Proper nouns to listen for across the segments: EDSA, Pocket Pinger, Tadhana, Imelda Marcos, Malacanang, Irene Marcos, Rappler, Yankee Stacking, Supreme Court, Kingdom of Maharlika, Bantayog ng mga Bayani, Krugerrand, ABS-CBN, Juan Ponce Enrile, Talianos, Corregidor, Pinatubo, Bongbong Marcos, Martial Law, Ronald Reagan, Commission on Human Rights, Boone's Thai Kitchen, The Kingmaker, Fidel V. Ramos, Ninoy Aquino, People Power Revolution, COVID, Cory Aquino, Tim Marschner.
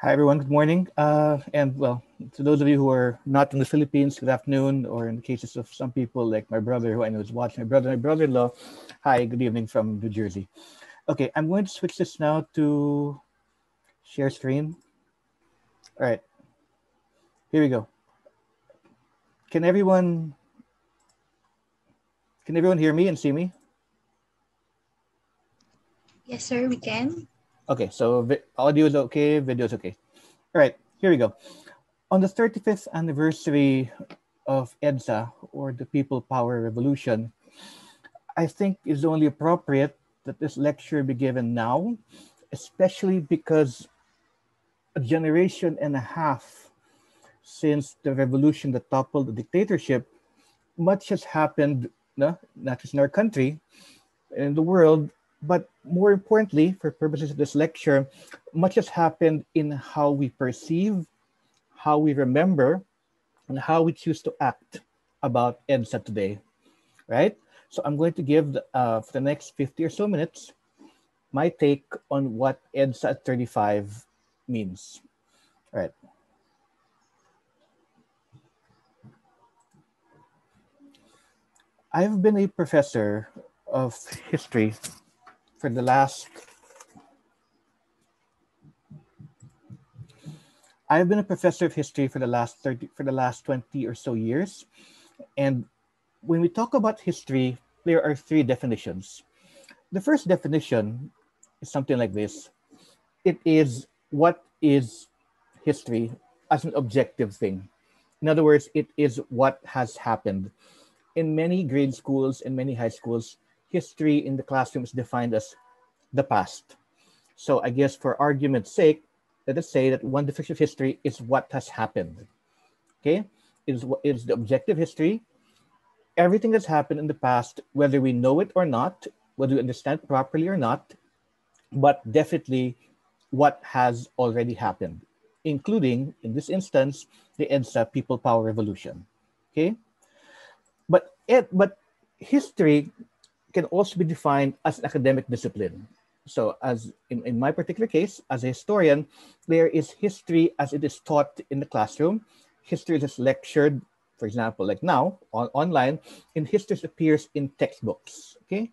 Hi, everyone. Good morning. And well, to those of you who are not in the Philippines, good afternoon, or in the cases of some people like my brother, who I know is watching, my brother-in-law, hi, good evening from New Jersey. Okay, I'm going to switch this now to share screen. All right, here we go. Can everyone hear me and see me? Yes, sir, we can. Okay, so audio is okay, video is okay. All right, here we go. On the 35th anniversary of EDSA, or the People Power Revolution, I think it's only appropriate that this lecture be given now, especially because a generation and a half since the revolution that toppled the dictatorship, much has happened, not just in our country, in the world, but more importantly, for purposes of this lecture, much has happened in how we perceive, how we remember, and how we choose to act about EDSA today, right? So I'm going to give, for the next 50 or so minutes, my take on what EDSA at 35 means. All right. I've been a professor of history for the last, I've been a professor of history for the last 20 or so years. And when we talk about history, there are three definitions. The first definition is something like this. It is what is history as an objective thing. In other words, it is what has happened. In many grade schools and many high schools, history in the classroom is defined as the past. So I guess for argument's sake, let us say that one definition of history is what has happened. Okay, it is the objective history. Everything that's happened in the past, whether we know it or not, whether we understand it properly or not, but definitely what has already happened, including, in this instance, the EDSA People Power Revolution. Okay, but history can also be defined as an academic discipline. So as in my particular case, as a historian, there is history as it is taught in the classroom. History is lectured, for example, like now online, and history appears in textbooks, okay?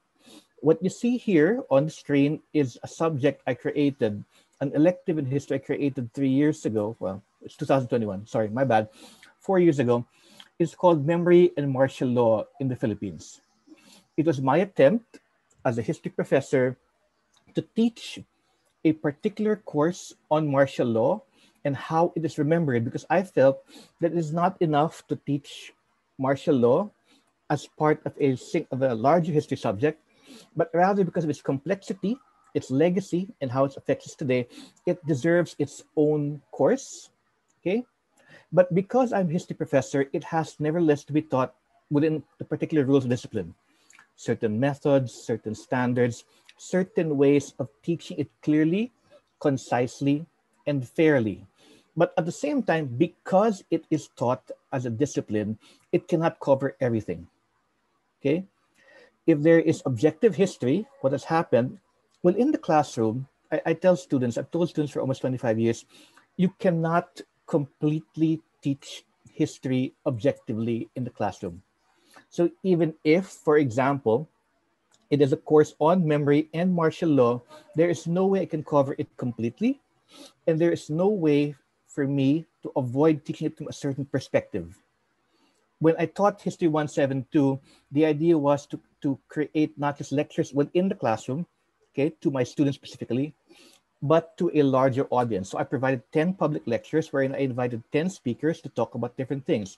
What you see here on the screen is a subject I created, an elective in history I created 3 years ago. Well, it's 2021, sorry, my bad, 4 years ago. It's called Memory and Martial Law in the Philippines. It was my attempt as a history professor to teach a particular course on martial law and how it is remembered, because I felt that it is not enough to teach martial law as part of a larger history subject, but rather because of its complexity, its legacy, and how it affects us today, it deserves its own course, okay? But because I'm a history professor, it has nevertheless to be taught within the particular rules of discipline. Certain methods, certain standards, certain ways of teaching it clearly, concisely, and fairly. But at the same time, because it is taught as a discipline, it cannot cover everything, okay? If there is objective history, what has happened, well, in the classroom, I've told students for almost 25 years, you cannot completely teach history objectively in the classroom. So even if, for example, it is a course on memory and martial law, there is no way I can cover it completely. And there is no way for me to avoid teaching it from a certain perspective. When I taught History 172, the idea was to create not just lectures within the classroom, okay, to my students specifically, but to a larger audience. So I provided 10 public lectures wherein I invited 10 speakers to talk about different things.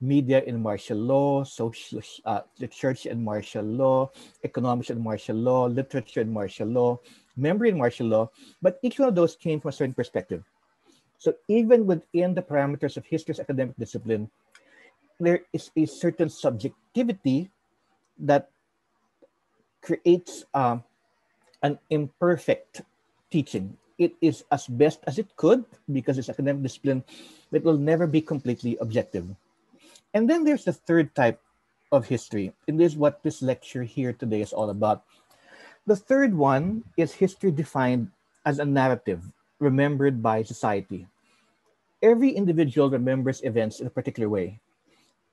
Media and martial law, social, the church and martial law, economics and martial law, literature and martial law, memory and martial law, but each one of those came from a certain perspective. So even within the parameters of history's academic discipline, there is a certain subjectivity that creates an imperfect teaching. It is as best as it could because it's academic discipline, but it will never be completely objective. And then there's the third type of history, and this is what this lecture here today is all about. The third one is history defined as a narrative, remembered by society. Every individual remembers events in a particular way,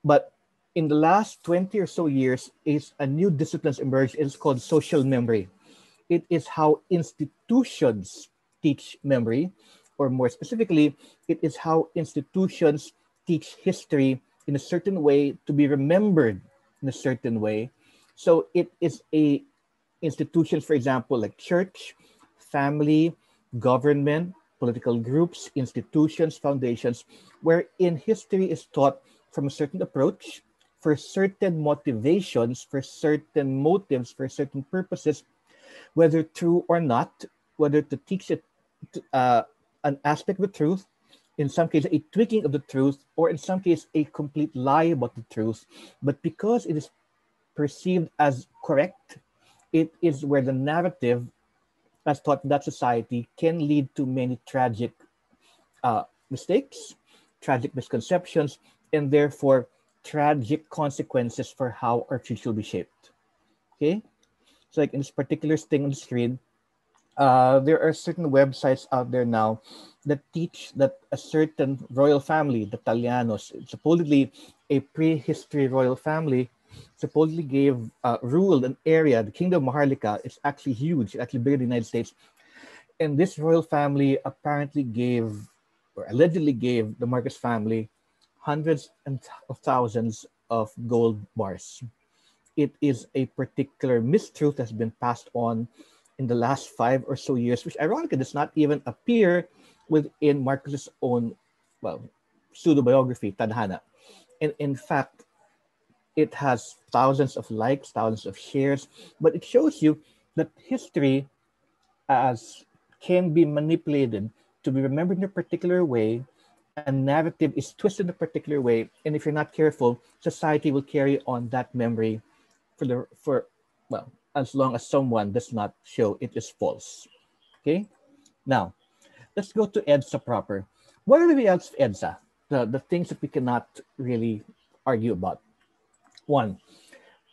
but in the last 20 or so years, a new discipline emerged. It's called social memory. It is how institutions teach memory, or more specifically, it is how institutions teach history in a certain way to be remembered in a certain way. So it is a institutions, for example, like church, family, government, political groups, institutions, foundations, wherein history is taught from a certain approach, for certain motivations, for certain motives, for certain purposes, whether true or not, whether to teach it an aspect of the truth, in some cases a tweaking of the truth, or in some cases a complete lie about the truth. But because it is perceived as correct, it is where the narrative as taught in that society can lead to many tragic mistakes, tragic misconceptions, and therefore tragic consequences for how our future will be shaped. Okay? So like in this particular thing on the screen, there are certain websites out there now that teach that a certain royal family, the Talianos, supposedly a prehistory royal family, supposedly gave ruled an area, the Kingdom of Maharlika. It's actually huge, it's actually bigger than the United States. And this royal family apparently gave, or allegedly gave, the Marcos family hundreds of thousands of gold bars. It is a particular mistruth that's been passed on in the last 5 or so years, which ironically does not even appear within Marcos's own, well, pseudo-biography, Tadhana. And in fact, it has thousands of likes, thousands of shares, but it shows you that history as can be manipulated to be remembered in a particular way, and narrative is twisted in a particular way, and if you're not careful, society will carry on that memory for as long as someone does not show it is false. Okay, now let's go to EDSA proper. What are the results of EDSA? The things that we cannot really argue about. One,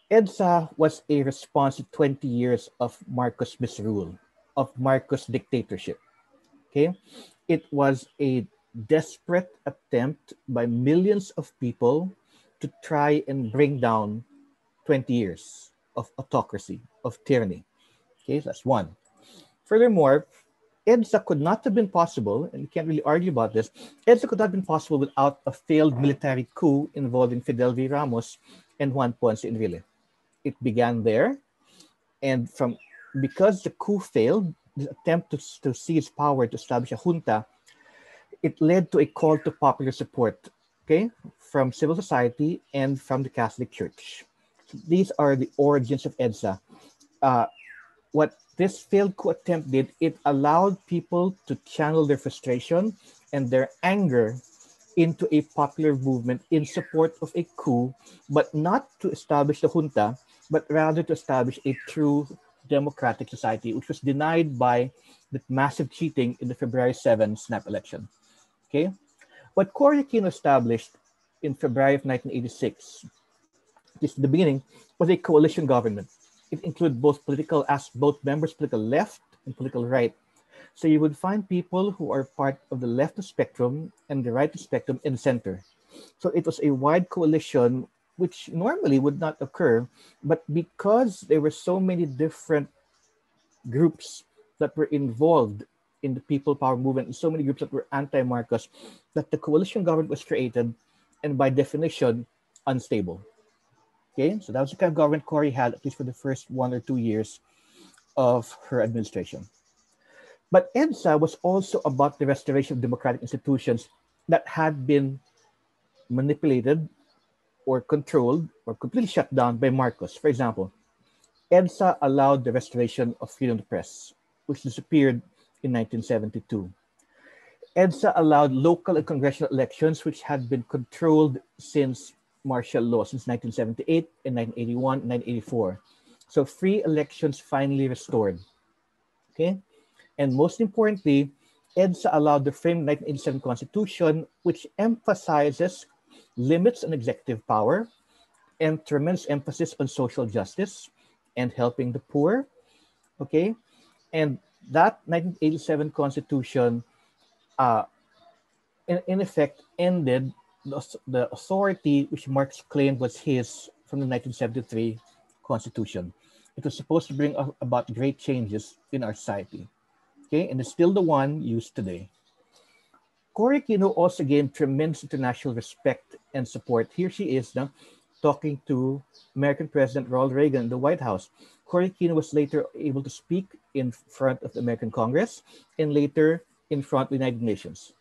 EDSA was a response to 20 years of Marcos misrule, of Marcos dictatorship. Okay, it was a desperate attempt by millions of people to try and bring down 20 years of autocracy, of tyranny. Okay, so that's one. Furthermore, EDSA could not have been possible, and you can't really argue about this, EDSA could not have been possible without a failed military coup involving Fidel V. Ramos and Juan Ponce Enrile. It began there, and because the coup failed, the attempt to seize power to establish a junta, it led to a call to popular support, okay, from civil society and from the Catholic Church. These are the origins of EDSA. What this failed coup attempt did, it allowed people to channel their frustration and their anger into a popular movement in support of a coup, but not to establish the junta, but rather to establish a true democratic society, which was denied by the massive cheating in the February 7 snap election. Okay? What Cory Aquino established in February of 1986, this is the beginning, was a coalition government. It included both members, political left and political right. So you would find people who are part of the left of spectrum and the right of spectrum in the center. So it was a wide coalition, which normally would not occur, but because there were so many different groups that were involved in the people power movement, and so many groups that were anti-Marcos, that the coalition government was created and by definition, unstable. Okay, so that was the kind of government Cory had, at least for the first 1 or 2 years of her administration. But EDSA was also about the restoration of democratic institutions that had been manipulated or controlled or completely shut down by Marcos. For example, EDSA allowed the restoration of freedom of the press, which disappeared in 1972. EDSA allowed local and congressional elections, which had been controlled since martial law, since 1978 and 1981 and 1984. So free elections finally restored. Okay, and most importantly, EDSA allowed the framed 1987 Constitution, which emphasizes limits on executive power and tremendous emphasis on social justice and helping the poor. Okay, and that 1987 Constitution in effect ended the authority which Marx claimed was his from the 1973 Constitution. It was supposed to bring about great changes in our society. Okay, and it's still the one used today. Cory Aquino also gained tremendous international respect and support. Here she is now talking to American President Ronald Reagan in the White House. Cory Aquino was later able to speak in front of the American Congress and later in front of the United Nations.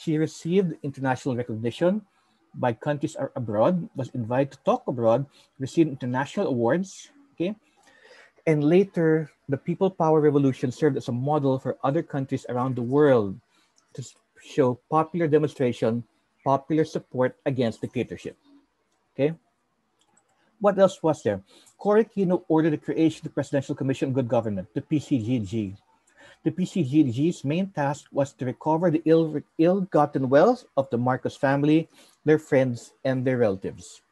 She received international recognition by countries abroad, was invited to talk abroad, received international awards, okay? And later, the People Power Revolution served as a model for other countries around the world to show popular demonstration, popular support against dictatorship, okay? What else was there? Cory Aquino ordered the creation of the Presidential Commission on Good Government, the PCGG. The PCGG's main task was to recover the ill-gotten wealth of the Marcos family, their friends, and their relatives.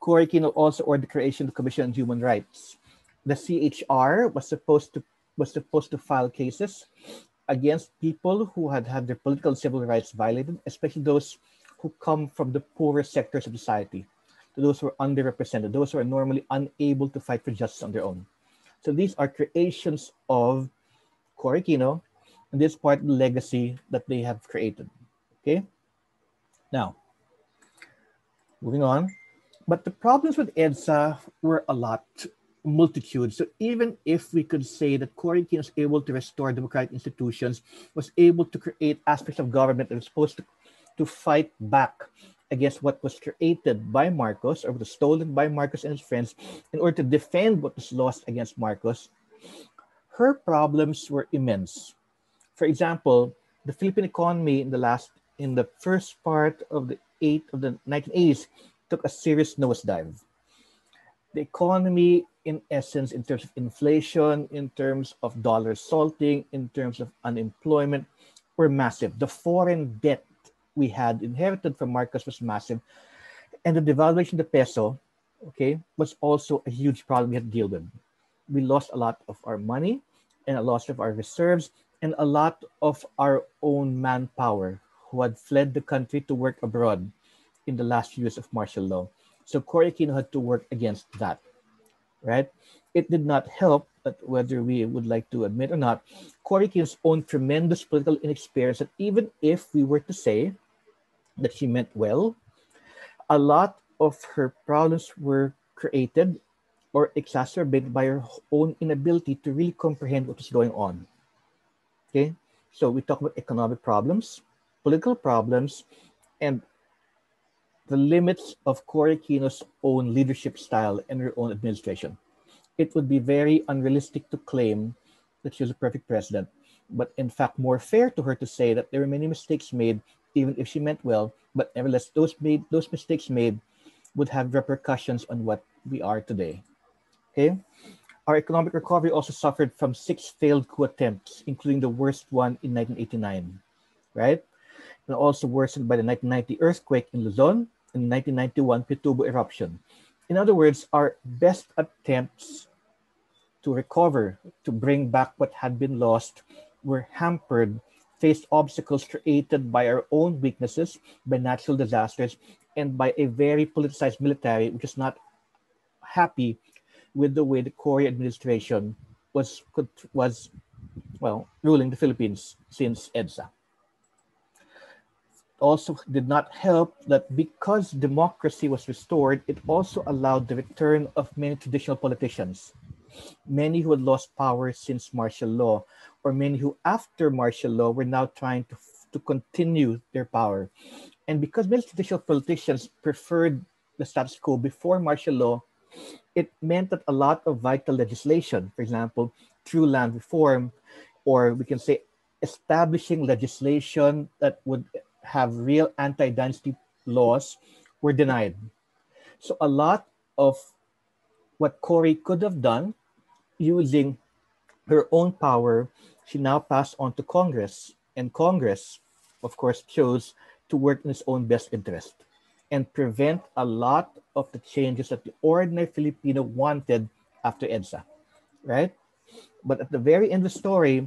Cory Aquino also ordered the creation of the Commission on Human Rights. The CHR was supposed to file cases against people who had had their political and civil rights violated, especially those who come from the poorer sectors of society, those who are underrepresented, those who are normally unable to fight for justice on their own. So these are creations of Cory Aquino, and this part of the legacy that they have created, okay? Now, moving on, but the problems with EDSA were a lot, multitude. So even if we could say that Cory Aquino was able to restore democratic institutions, was able to create aspects of government that was supposed to fight back against what was created by Marcos or was stolen by Marcos and his friends in order to defend what was lost against Marcos, her problems were immense. For example, the Philippine economy in the first part of the 1980s took a serious nosedive. The economy, in essence, in terms of inflation, in terms of dollar salting, in terms of unemployment, were massive. The foreign debt we had inherited from Marcos was massive, and the devaluation of the peso, okay, was also a huge problem we had to deal with. We lost a lot of our money and a lot of our reserves and a lot of our own manpower who had fled the country to work abroad in the last few years of martial law. So Cory Aquino had to work against that, right? It did not help, but whether we would like to admit or not, Cory Aquino's own tremendous political inexperience, that even if we were to say that she meant well, a lot of her problems were created or exacerbated by her own inability to really comprehend what was going on, okay? So we talk about economic problems, political problems, and the limits of Cory Aquino's own leadership style and her own administration. It would be very unrealistic to claim that she was a perfect president, but in fact, more fair to her to say that there were many mistakes made, even if she meant well, but nevertheless, those mistakes made would have repercussions on what we are today. Okay, our economic recovery also suffered from 6 failed coup attempts, including the worst one in 1989, right? And also worsened by the 1990 earthquake in Luzon and the 1991 Pinatubo eruption. In other words, our best attempts to recover, to bring back what had been lost, were hampered, faced obstacles created by our own weaknesses, by natural disasters, and by a very politicized military which is not happy with the way the Cory administration was ruling the Philippines since EDSA. Also did not help that because democracy was restored, it also allowed the return of many traditional politicians, many who had lost power since martial law, or many who after martial law were now trying to continue their power. And because many traditional politicians preferred the status quo before martial law, it meant that a lot of vital legislation, for example, through land reform, or we can say establishing legislation that would have real anti-dynasty laws, were denied. So a lot of what Cory could have done using her own power, she now passed on to Congress. And Congress, of course, chose to work in its own best interest and prevent a lot of the changes that the ordinary Filipino wanted after EDSA, right? But at the very end of the story,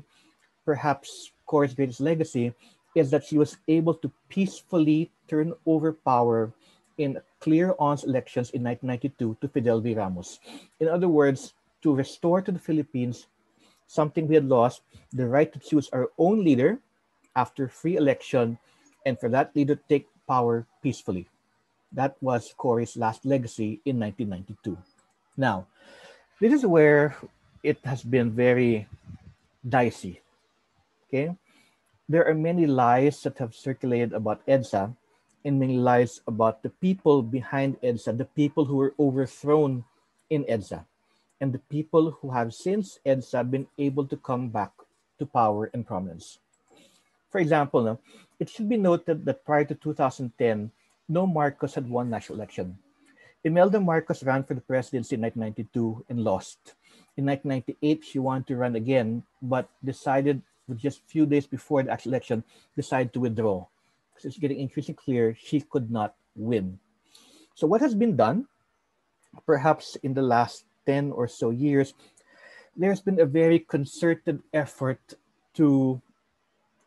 perhaps Cory's greatest legacy is that she was able to peacefully turn over power in clear-on elections in 1992 to Fidel V. Ramos. In other words, to restore to the Philippines something we had lost, the right to choose our own leader after free election, and for that leader to take power peacefully. That was Cory's last legacy in 1992. Now, this is where it has been very dicey, okay? There are many lies that have circulated about EDSA and many lies about the people behind EDSA, the people who were overthrown in EDSA, and the people who have since EDSA been able to come back to power and prominence. For example, it should be noted that prior to 2010, no Marcos had won national election. Imelda Marcos ran for the presidency in 1992 and lost. In 1998, she wanted to run again, but decided just a few days before the actual election, decided to withdraw. Because it's getting increasingly clear she could not win. So what has been done, perhaps in the last 10 or so years, there's been a very concerted effort to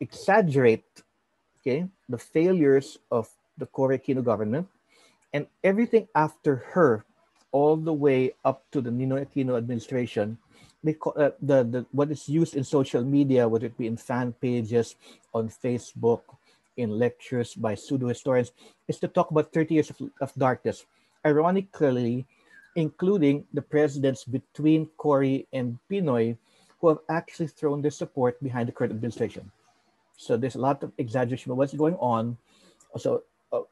exaggerate, okay, the failures of the Cory Aquino government and everything after her, all the way up to the Ninoy Aquino administration. They call, what is used in social media, whether it be in fan pages, on Facebook, in lectures by pseudo-historians, is to talk about 30 years of darkness, ironically, including the presidents between Cory and Pinoy who have actually thrown their support behind the current administration. So there's a lot of exaggeration about what's going on. So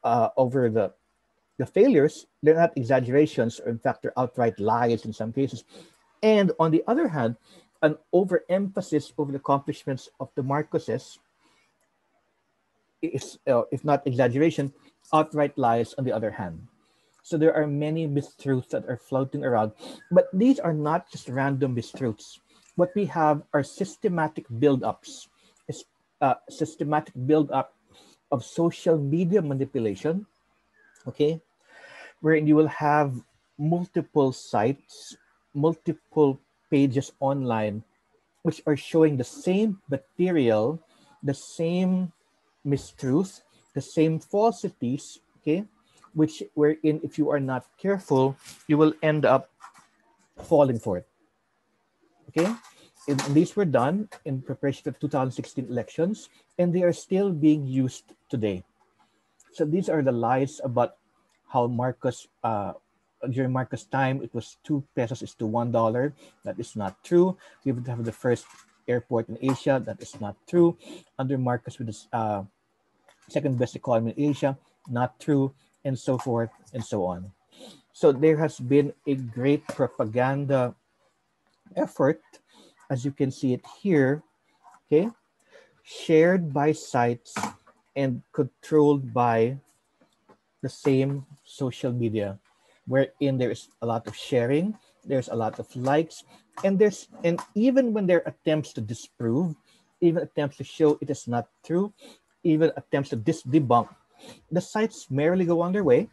over the failures, they're not exaggerations, or in fact, they're outright lies in some cases. And on the other hand, an overemphasis over the accomplishments of the Marcoses is, if not exaggeration, outright lies on the other hand. So there are many mistruths that are floating around, but these are not just random mistruths. What we have are systematic build-ups, systematic build-up of social media manipulation, okay, wherein you will have multiple sites, multiple pages online which are showing the same material, the same mistruths, the same falsities, okay, which wherein if you are not careful, you will end up falling for it, okay? And these were done in preparation for the 2016 elections, and they are still being used today. So these are the lies about how Marcos, during Marcos' time, it was 2 pesos is to $1. That is not true. We would have the first airport in Asia. That is not true. Under Marcos, with the second best economy in Asia. Not true. And so forth and so on. So there has been a great propaganda effort, as you can see it here, okay, shared by sites and controlled by the same social media, wherein there is a lot of sharing, there's a lot of likes, and there's, and even when there are attempts to disprove, even attempts to show it is not true, even attempts to debunk, the sites merrily go on their way.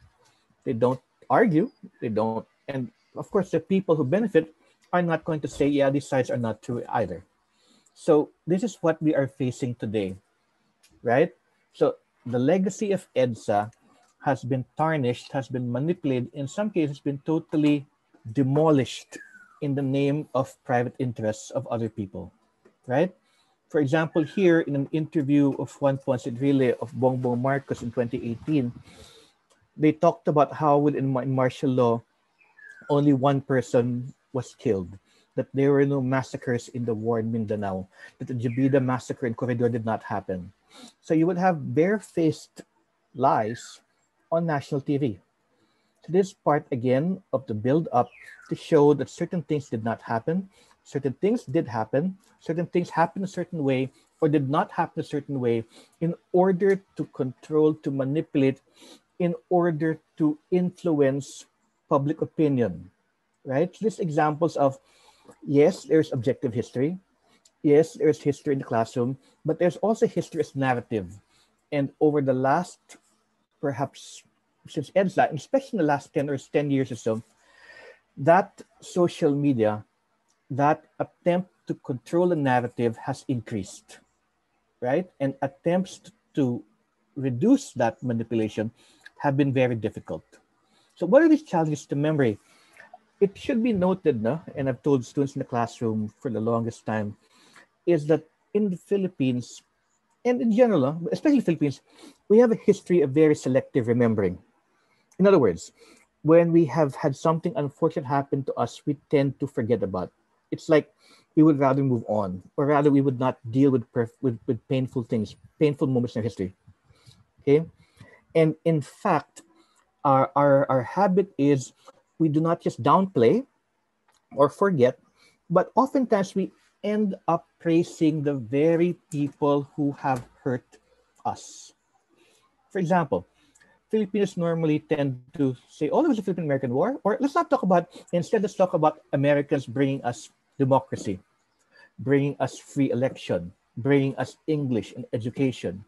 They don't argue, they don't, and of course the people who benefit are not going to say, yeah, these sites are not true either. So this is what we are facing today, right? So the legacy of EDSA has been tarnished, has been manipulated, in some cases been totally demolished in the name of private interests of other people, right? For example, here in an interview of Juan Ponce Enrile of Bongbong Marcos in 2018, they talked about how within martial law, only one person was killed, that there were no massacres in the war in Mindanao, that the Jabida massacre in Corregidor did not happen. So you would have barefaced lies on national TV. So this part again of the build-up to show that certain things did not happen, certain things did happen, certain things happened a certain way or did not happen a certain way, in order to control, to manipulate, in order to influence public opinion, right? So these examples of, yes, there's objective history. Yes, there's history in the classroom, but there's also history as narrative. And over the last, perhaps since EDSA, especially in the last 10 years or so, that social media, that attempt to control the narrative has increased, right? And attempts to to reduce that manipulation have been very difficult. So what are these challenges to memory? It should be noted, no? And I've told students in the classroom for the longest time, is that in the Philippines, and in general, especially the Philippines, we have a history of very selective remembering. In other words, when we have had something unfortunate happen to us, we tend to forget about it. It's like we would rather move on, or rather we would not deal with painful things, painful moments in our history. Okay? And in fact, our habit is we do not just downplay or forget, but oftentimes we end up praising the very people who have hurt us. For example, Filipinos normally tend to say, oh, there was a Philippine-American War, or let's not talk about, instead let's talk about Americans bringing us democracy, bringing us free election, bringing us English and education.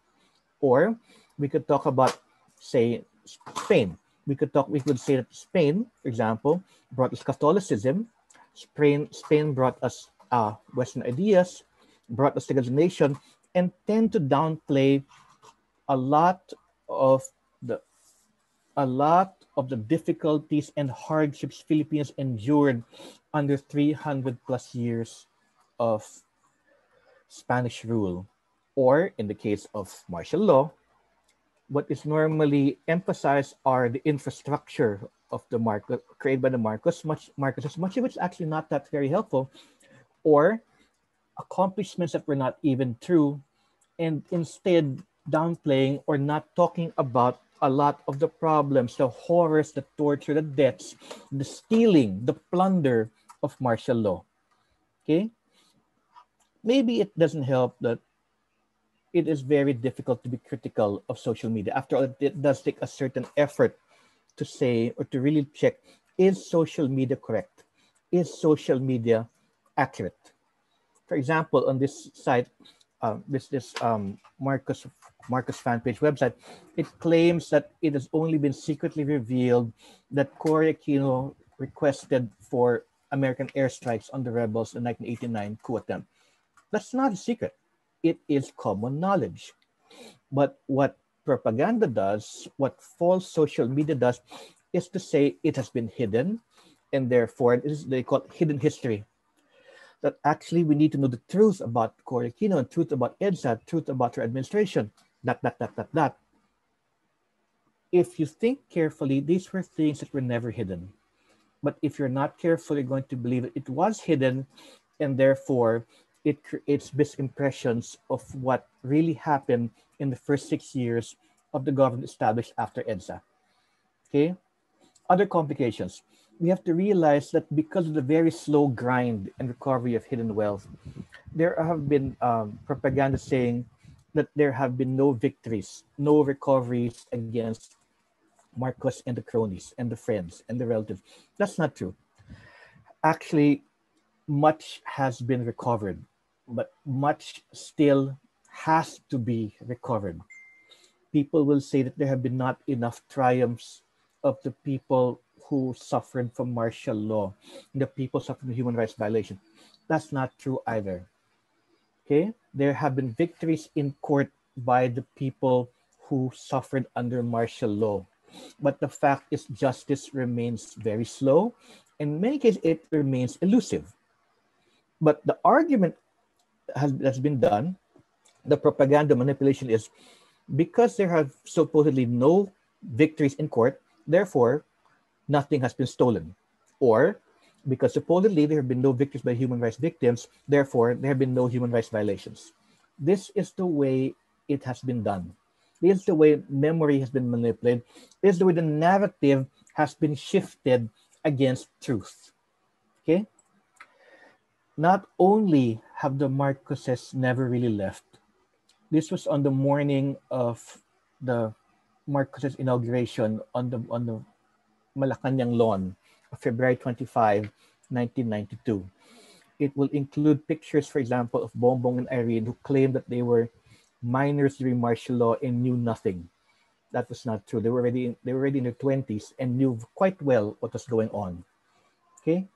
Or we could talk about, say, Spain. We could say that Spain, for example, brought us Catholicism, Spain brought us Western ideas, brought us together as a nation, and tend to downplay a lot of the difficulties and hardships Philippines endured under 300 plus years of Spanish rule, or in the case of martial law, what is normally emphasized are the infrastructure of the Marcos, created by the Marcos, much of it's actually not that very helpful, or accomplishments that were not even true, and instead downplaying or not talking about a lot of the problems, the horrors, the torture, the deaths, the stealing, the plunder of martial law. Okay? Maybe it doesn't help that it is very difficult to be critical of social media. After all, it does take a certain effort to say or to really check, is social media correct? Is social media accurate? For example, on this site, this Marcos fan page website, it claims that it has only been secretly revealed that Cory Aquino requested for American airstrikes on the rebels in the 1989 coup attempt. That's not a secret. It is common knowledge. But what propaganda does, what false social media does, is to say it has been hidden, and therefore it is, they call it hidden history. That actually we need to know the truth about Cory Aquino, and truth about EDSA, truth about her administration, that. If you think carefully, these were things that were never hidden. But if you're not careful, you're going to believe that it was hidden, and therefore it creates misimpressions of what really happened in the first 6 years of the government established after EDSA. Okay? Other complications. We have to realize that because of the very slow grind and recovery of hidden wealth, there have been propaganda saying that there have been no victories, no recoveries against Marcos and the cronies and the friends and the relatives. That's not true. Actually, much has been recovered, but much still has to be recovered. People will say that there have been not enough triumphs of the people who suffered from martial law, the people suffering from human rights violation. That's not true either. Okay? There have been victories in court by the people who suffered under martial law. But the fact is justice remains very slow. In many cases, it remains elusive. But the argument that's been done, the propaganda manipulation is, because there have supposedly no victories in court, therefore, nothing has been stolen. Or, because supposedly there have been no victories by human rights victims, therefore, there have been no human rights violations. This is the way it has been done. This is the way memory has been manipulated. This is the way the narrative has been shifted against truth. Okay? Not only have the Marcoses never really left, this was on the morning of the Marcoses' inauguration on the Malacanang lawn of February 25, 1992. It will include pictures, for example, of Bongbong and Irene, who claimed that they were minors during martial law and knew nothing. That was not true. They were already in their 20s and knew quite well what was going on. Okay?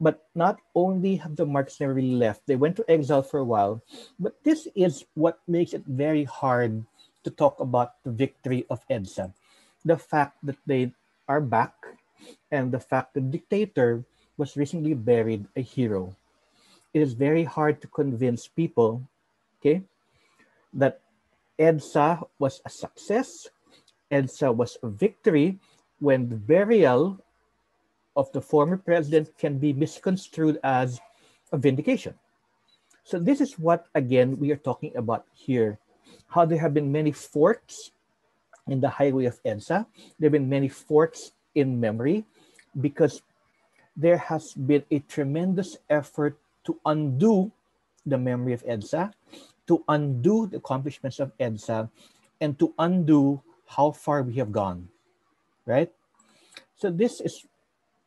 But not only have the Marcos never really left, they went to exile for a while, but this is what makes it very hard to talk about the victory of EDSA. The fact that they are back and the fact that the dictator was recently buried a hero. It is very hard to convince people, okay, that EDSA was a success, EDSA was a victory, when the burial of the former president can be misconstrued as a vindication. So this is what, again, we are talking about here. How there have been many forks in the highway of EDSA. There have been many forks in memory because there has been a tremendous effort to undo the memory of EDSA, to undo the accomplishments of EDSA, and to undo how far we have gone, right? So this is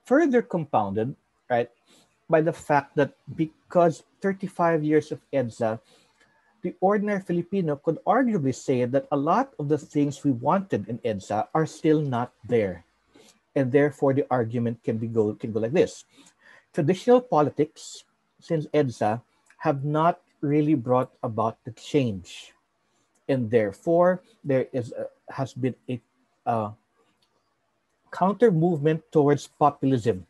further compounded, right, by the fact that because 35 years of EDSA, the ordinary Filipino could arguably say that a lot of the things we wanted in EDSA are still not there. And therefore, the argument can go like this. Traditional politics, since EDSA, have not really brought about the change. And therefore, there has been a counter movement towards populism.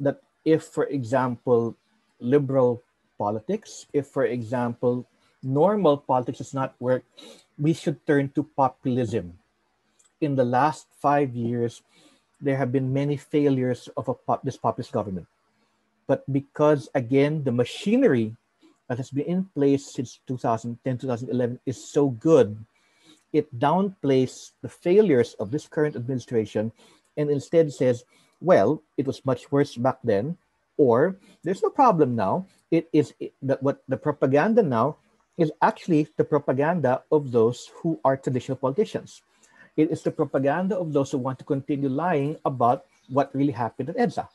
That if, for example, liberal politics, if, for example, normal politics does not work, we should turn to populism. In the last 5 years, there have been many failures of this populist government. But because, again, the machinery that has been in place since 2010, 2011 is so good, it downplays the failures of this current administration and instead says, well, it was much worse back then, or there's no problem now. It is that what the propaganda now is actually the propaganda of those who are traditional politicians. It is the propaganda of those who want to continue lying about what really happened at EDSA.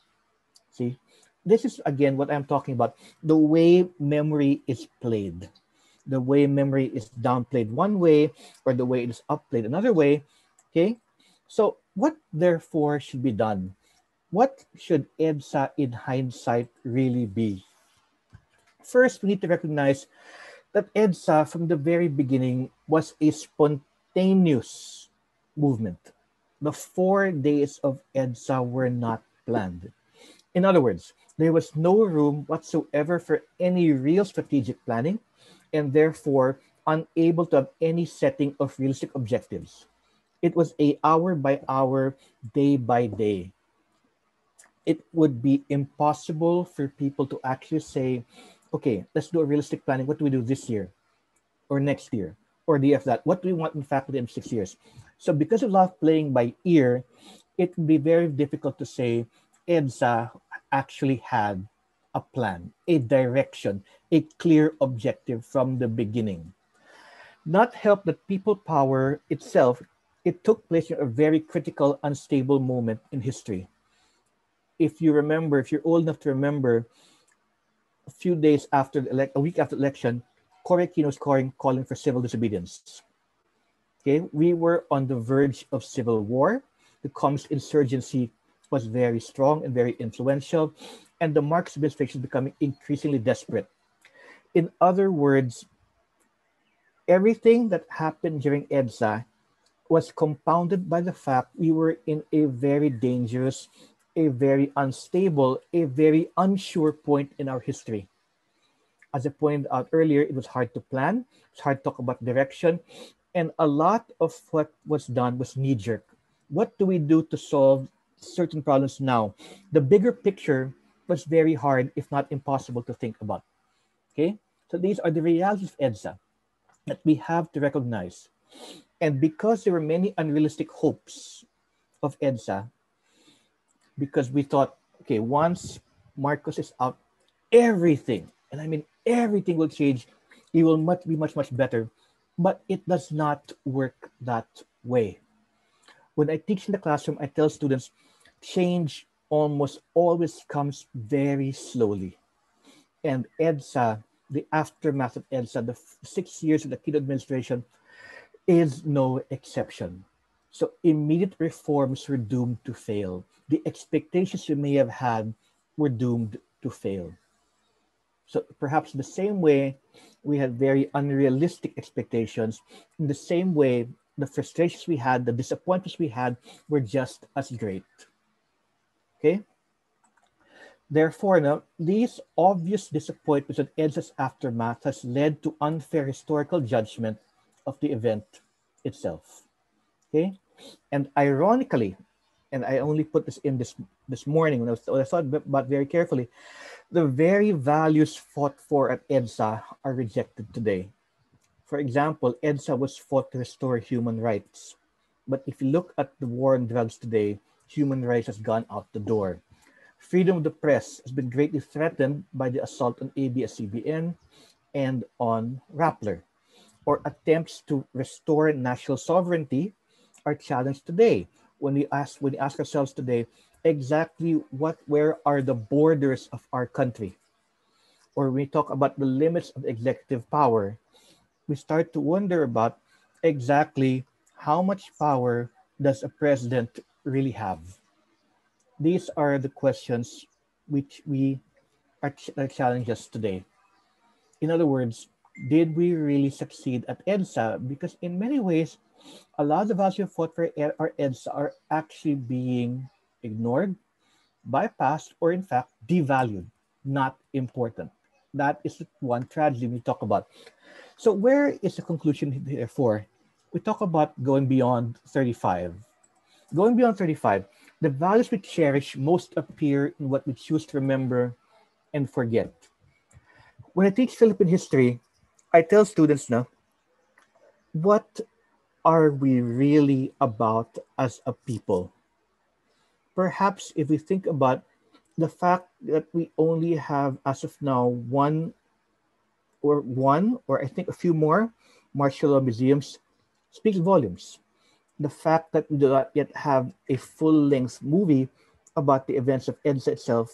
See, this is again what I'm talking about, the way memory is played, the way memory is downplayed one way or the way it is upplayed another way, okay? So what therefore should be done? What should EDSA in hindsight really be? First, we need to recognize that EDSA from the very beginning was a spontaneous movement. The 4 days of EDSA were not planned. In other words, there was no room whatsoever for any real strategic planning and therefore unable to have any setting of realistic objectives. It was a hour by hour, day by day. It would be impossible for people to actually say, okay, let's do a realistic planning. What do we do this year or next year or the year after that? What do we want in faculty in 6 years? So because of love playing by ear, it would be very difficult to say EDSA actually had a plan, a direction, a clear objective from the beginning. Not help that people power itself, it took place in a very critical, unstable moment in history. If you remember, if you're old enough to remember, a few days after the election, a week after the election, Cory Aquino was calling for civil disobedience. Okay, we were on the verge of civil war. The communist insurgency was very strong and very influential, and the Marcos administration is becoming increasingly desperate. In other words, everything that happened during EDSA was compounded by the fact we were in a very dangerous, a very unstable, a very unsure point in our history. As I pointed out earlier, it was hard to plan, it's hard to talk about direction, and a lot of what was done was knee-jerk. What do we do to solve certain problems now? The bigger picture was very hard, if not impossible, to think about. Okay, so these are the realities of EDSA that we have to recognize. And because there were many unrealistic hopes of EDSA, because we thought, okay, once Marcos is out, everything, and I mean everything will change, it will be much, much better. But it does not work that way. When I teach in the classroom, I tell students, change almost always comes very slowly. And EDSA, the aftermath of EDSA, the 6 years of the Aquino administration, is no exception. So immediate reforms were doomed to fail. The expectations we may have had were doomed to fail. So perhaps the same way we had very unrealistic expectations, in the same way the frustrations we had, the disappointments we had were just as great. Okay? Therefore, now, these obvious disappointments and EDSA's aftermath has led to unfair historical judgment of the event itself. Okay? And ironically, and I only put this in this morning when I thought about very carefully, the very values fought for at EDSA are rejected today. For example, EDSA was fought to restore human rights. But if you look at the war on drugs today, human rights has gone out the door. Freedom of the press has been greatly threatened by the assault on ABS-CBN and on Rappler. Or attempts to restore national sovereignty are challenged today. When we ask ourselves today, exactly where are the borders of our country? Or when we talk about the limits of executive power, we start to wonder about exactly how much power does a president really have? These are the questions which challenge us today. In other words, did we really succeed at EDSA? Because in many ways, a lot of the values we fought for at EDSA are actually being ignored, bypassed, or in fact devalued, not important. That is one tragedy we talk about. So where is the conclusion therefore? We talk about going beyond 35. Going beyond 35, the values we cherish most appear in what we choose to remember and forget. When I teach Philippine history, I tell students now, what are we really about as a people? Perhaps if we think about the fact that we only have, as of now, one, or I think a few more martial law museums, speaks volumes. The fact that we do not yet have a full-length movie about the events of EDSA itself,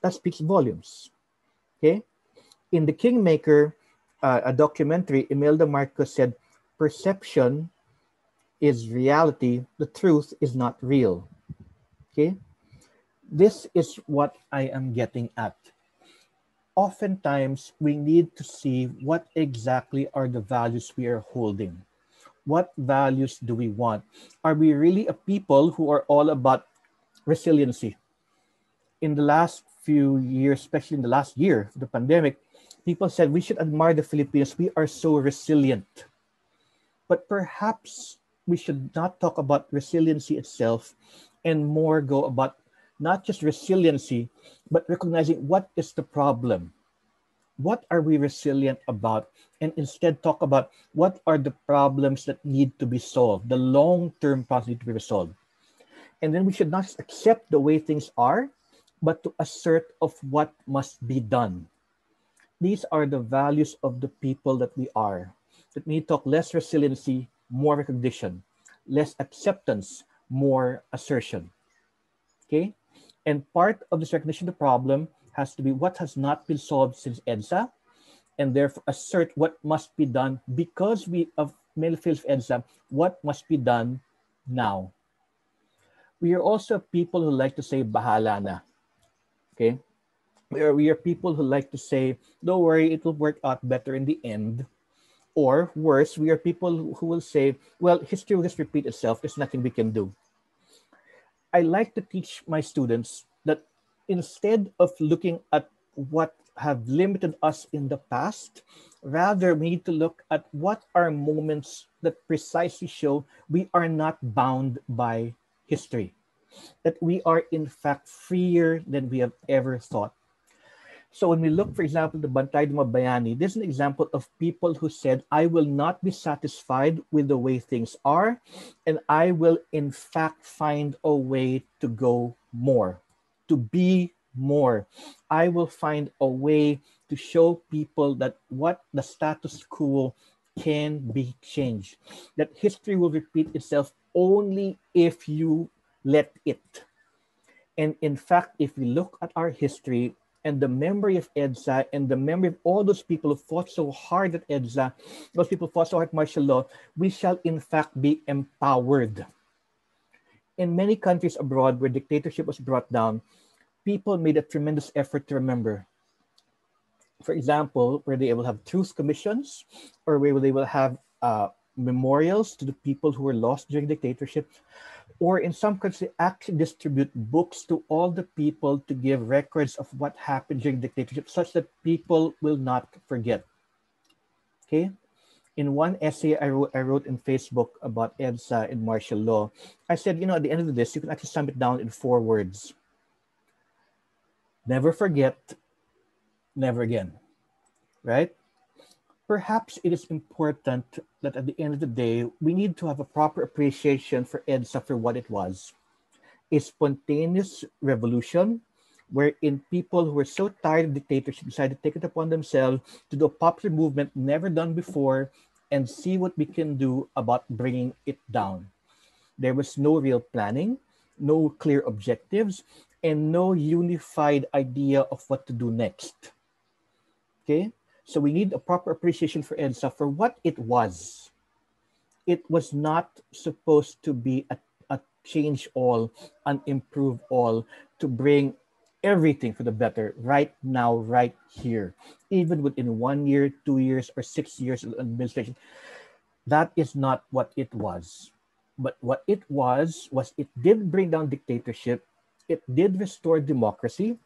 that speaks volumes. Okay? In The Kingmaker, a documentary, Imelda Marcos said, "Perception is reality, the truth is not real." Okay? This is what I am getting at. Oftentimes, we need to see what exactly are the values we are holding. What values do we want? Are we really a people who are all about resiliency? In the last few years, especially in the last year of the pandemic, people said we should admire the Filipinos. We are so resilient. But perhaps we should not talk about resiliency itself and more go about not just resiliency, but recognizing what is the problem. What are we resilient about? And instead talk about what are the problems that need to be solved, the long-term problems need to be resolved. And then we should not just accept the way things are, but to assert of what must be done. These are the values of the people that we are. That we talk less resiliency, more recognition, less acceptance, more assertion. Okay? And part of this recognition of the problem has to be what has not been solved since EDSA, and therefore assert what must be done because we of many fields of EDSA, what must be done now. We are also people who like to say bahala na. Okay? We are people who like to say, don't worry, it will work out better in the end. Or worse, we are people who will say, well, history will just repeat itself. There's nothing we can do. I like to teach my students that instead of looking at what have limited us in the past, rather we need to look at what are moments that precisely show we are not bound by history, that we are in fact freer than we have ever thought. So when we look, for example, the Bantayog ng mga Bayani, this is an example of people who said, I will not be satisfied with the way things are, and I will in fact find a way to go more, to be more. I will find a way to show people that what the status quo can be changed, that history will repeat itself only if you let it. And in fact, if we look at our history, and the memory of EDSA, and the memory of all those people who fought so hard at EDSA, those people who fought so hard at martial law, we shall in fact be empowered. In many countries abroad where dictatorship was brought down, people made a tremendous effort to remember. for example, where they will have truth commissions, or where they will have memorials to the people who were lost during dictatorship, or in some countries actually distribute books to all the people to give records of what happened during dictatorship such that people will not forget. Okay. In one essay I wrote in Facebook about EDSA and martial law, I said, you know, at the end of this, you can actually sum it down in 4 words. Never forget, never again, right? Perhaps it is important that at the end of the day, we need to have a proper appreciation for EDSA for what it was. A spontaneous revolution wherein people who were so tired of dictatorship decided to take it upon themselves to do a popular movement never done before and see what we can do about bringing it down. There was no real planning, no clear objectives, and no unified idea of what to do next. Okay, so we need a proper appreciation for EDSA for what it was. It was not supposed to be a change all, an improve all, to bring everything for the better right now, right here, even within 1 year, 2 years, or 6 years of administration. That is not what it was. But what it was it did bring down dictatorship, it did restore democracy,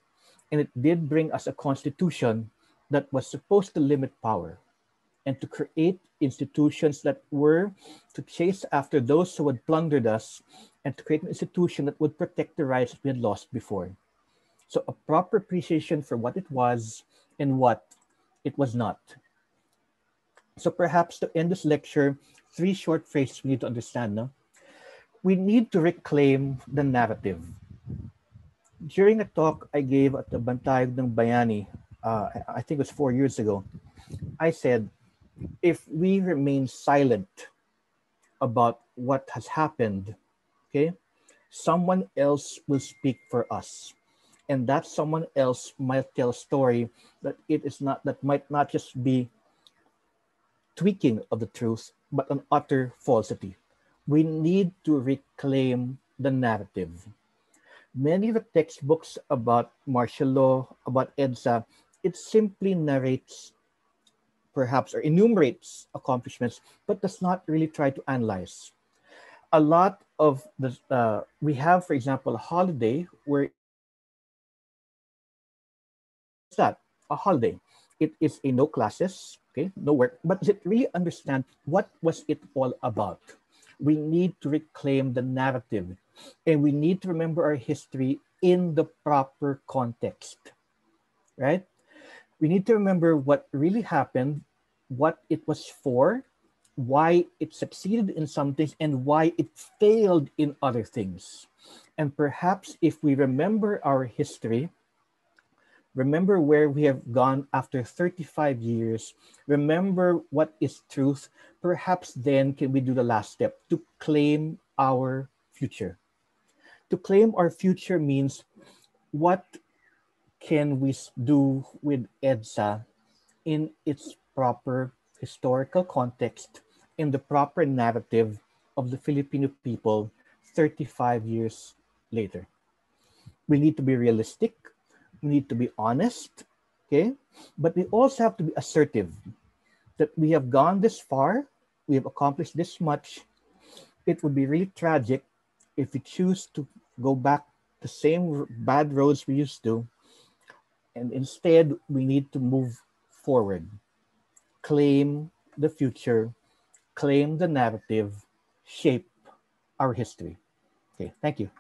and it did bring us a constitution that was supposed to limit power and to create institutions that were to chase after those who had plundered us and to create an institution that would protect the rights that we had lost before. So a proper appreciation for what it was and what it was not. So perhaps to end this lecture, 3 short phrases we need to understand. No? We need to reclaim the narrative. During a talk I gave at the Bantayog ng Bayani, I think it was 4 years ago, I said, if we remain silent about what has happened, okay, someone else will speak for us. And that someone else might tell a story that might not just be tweaking of the truth, but an utter falsity. We need to reclaim the narrative. Many of the textbooks about martial law, about EDSA, it simply narrates, perhaps, or enumerates accomplishments, but does not really try to analyze. A lot of the we have, for example, a holiday where a holiday. It is a no classes, okay, no work. But does it really understand what was it all about? We need to reclaim the narrative, and we need to remember our history in the proper context, right? We need to remember what really happened, what it was for, why it succeeded in some things, and why it failed in other things. And perhaps if we remember our history, remember where we have gone after 35 years. Remember what is truth. Perhaps then can we do the last step to claim our future. To claim our future means what can we do with EDSA in its proper historical context, in the proper narrative of the Filipino people 35 years later. We need to be realistic. We need to be honest, okay? But we also have to be assertive that we have gone this far, we have accomplished this much. It would be really tragic if we choose to go back the same bad roads we used to. And instead, we need to move forward, claim the future, claim the narrative, shape our history. Okay, thank you.